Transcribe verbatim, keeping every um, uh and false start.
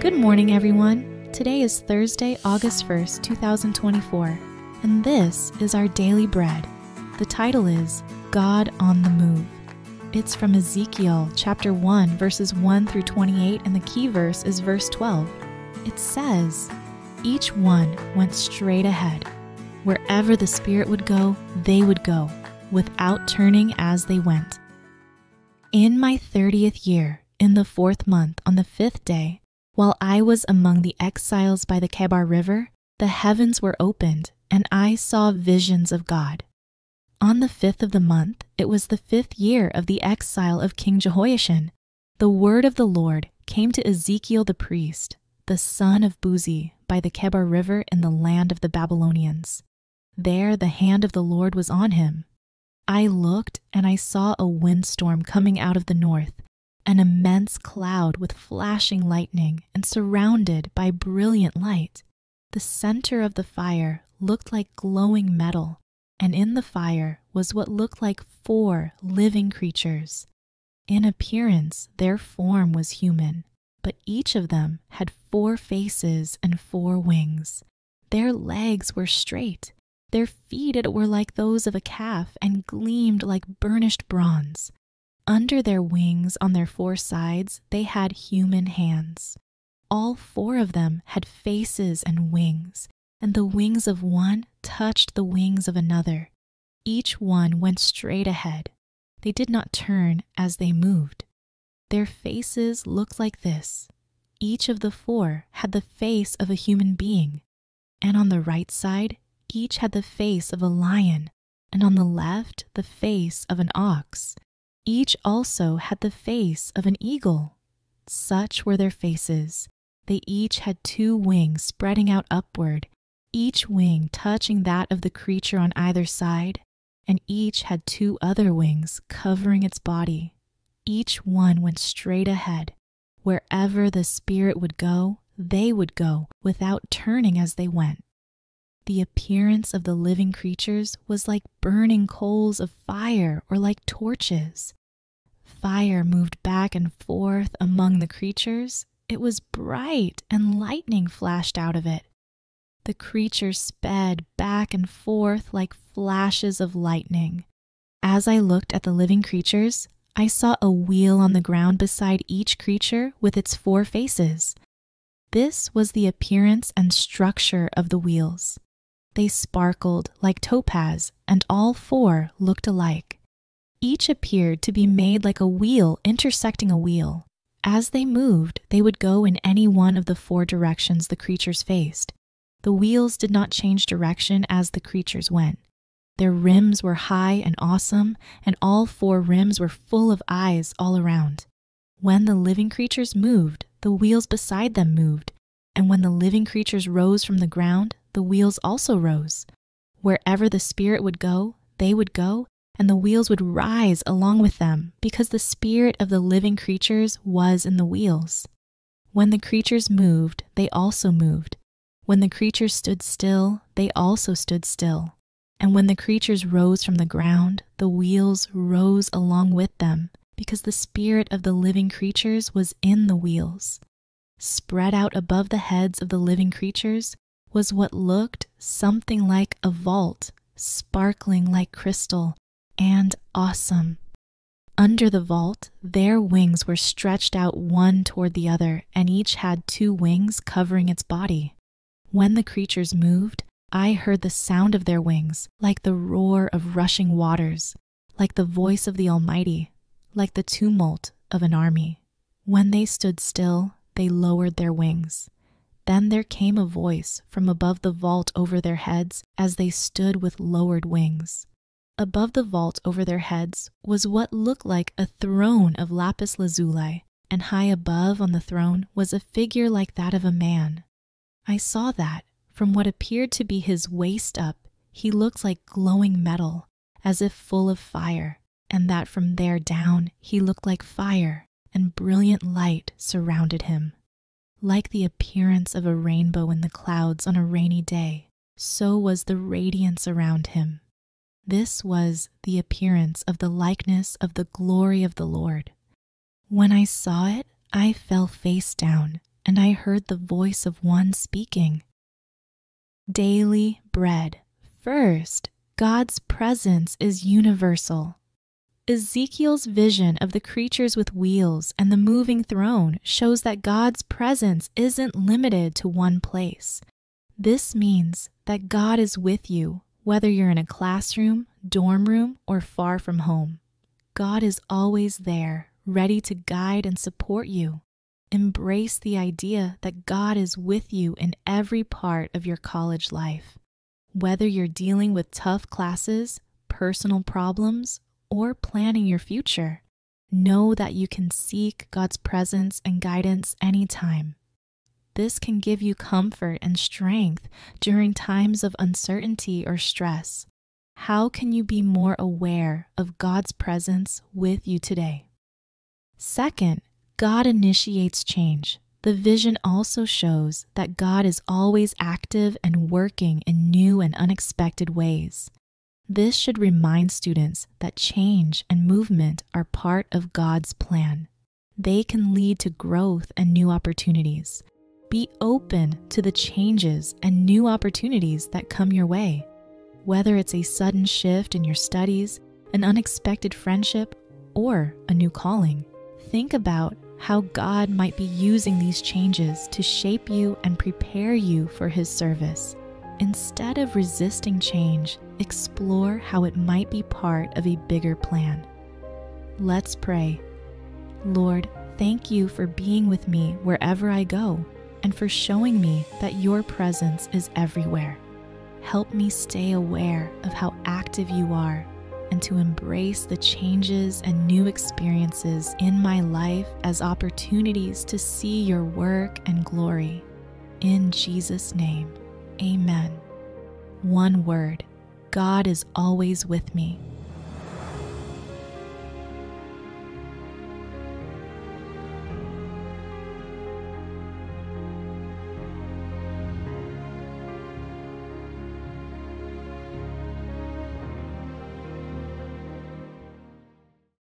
Good morning, everyone. Today is Thursday, August first, two thousand twenty-four, and this is our Daily Bread. The title is God on the Move. It's from Ezekiel chapter one, verses one through twenty-eight, and the key verse is verse twelve. It says, "Each one went straight ahead. Wherever the Spirit would go, they would go, without turning as they went. In my thirtieth year, in the fourth month, on the fifth day, while I was among the exiles by the Kebar river, the heavens were opened, and I saw visions of God. On the fifth of the month, it was the fifth year of the exile of King Jehoiachin. The word of the Lord came to Ezekiel the priest, the son of Buzi, by the Kebar river in the land of the Babylonians. There the hand of the Lord was on him. I looked, and I saw a windstorm coming out of the north, an immense cloud with flashing lightning and surrounded by brilliant light. The center of the fire looked like glowing metal, and in the fire was what looked like four living creatures. In appearance, their form was human, but each of them had four faces and four wings. Their legs were straight. Their feet were like those of a calf and gleamed like burnished bronze. Under their wings, on their four sides, they had human hands. All four of them had faces and wings, and the wings of one touched the wings of another. Each one went straight ahead. They did not turn as they moved. Their faces looked like this. Each of the four had the face of a human being, and on the right side, each had the face of a lion, and on the left, the face of an ox. Each also had the face of an eagle. Such were their faces. They each had two wings spreading out upward, each wing touching that of the creature on either side, and each had two other wings covering its body. Each one went straight ahead. Wherever the Spirit would go, they would go, without turning as they went. The appearance of the living creatures was like burning coals of fire or like torches. Fire moved back and forth among the creatures. It was bright, and lightning flashed out of it. The creatures sped back and forth like flashes of lightning. As I looked at the living creatures, I saw a wheel on the ground beside each creature with its four faces. This was the appearance and structure of the wheels. They sparkled like topaz, and all four looked alike. Each appeared to be made like a wheel intersecting a wheel. As they moved, they would go in any one of the four directions the creatures faced. The wheels did not change direction as the creatures went. Their rims were high and awesome, and all four rims were full of eyes all around. When the living creatures moved, the wheels beside them moved, and when the living creatures rose from the ground, the wheels also rose. Wherever the Spirit would go, they would go, and the wheels would rise along with them, because the spirit of the living creatures was in the wheels. When the creatures moved, they also moved. When the creatures stood still, they also stood still. And when the creatures rose from the ground, the wheels rose along with them, because the spirit of the living creatures was in the wheels. Spread out above the heads of the living creatures was what looked something like a vault, sparkling like crystal, and awesome. Under the vault, their wings were stretched out one toward the other, and each had two wings covering its body. When the creatures moved, I heard the sound of their wings, like the roar of rushing waters, like the voice of the Almighty, like the tumult of an army. When they stood still, they lowered their wings. Then there came a voice from above the vault over their heads as they stood with lowered wings. Above the vault over their heads was what looked like a throne of lapis lazuli, and high above on the throne was a figure like that of a man. I saw that, from what appeared to be his waist up, he looked like glowing metal, as if full of fire, and that from there down he looked like fire, and brilliant light surrounded him. Like the appearance of a rainbow in the clouds on a rainy day, so was the radiance around him. This was the appearance of the likeness of the glory of the Lord. When I saw it, I fell face down, and I heard the voice of one speaking. Daily bread. First, God's presence is universal. Ezekiel's vision of the creatures with wheels and the moving throne shows that God's presence isn't limited to one place. This means that God is with you, whether you're in a classroom, dorm room, or far from home. God is always there, ready to guide and support you. Embrace the idea that God is with you in every part of your college life. Whether you're dealing with tough classes, personal problems, or planning your future, know that you can seek God's presence and guidance anytime. This can give you comfort and strength during times of uncertainty or stress. How can you be more aware of God's presence with you today? Second, God initiates change. The vision also shows that God is always active and working in new and unexpected ways. This should remind students that change and movement are part of God's plan. They can lead to growth and new opportunities. Be open to the changes and new opportunities that come your way. Whether it's a sudden shift in your studies, an unexpected friendship, or a new calling, think about how God might be using these changes to shape you and prepare you for His service. Instead of resisting change, explore how it might be part of a bigger plan. Let's pray. Lord, thank you for being with me wherever I go, and for showing me that your presence is everywhere. Help me stay aware of how active you are and to embrace the changes and new experiences in my life as opportunities to see your work and glory. In Jesus' name, amen. One word, God is always with me.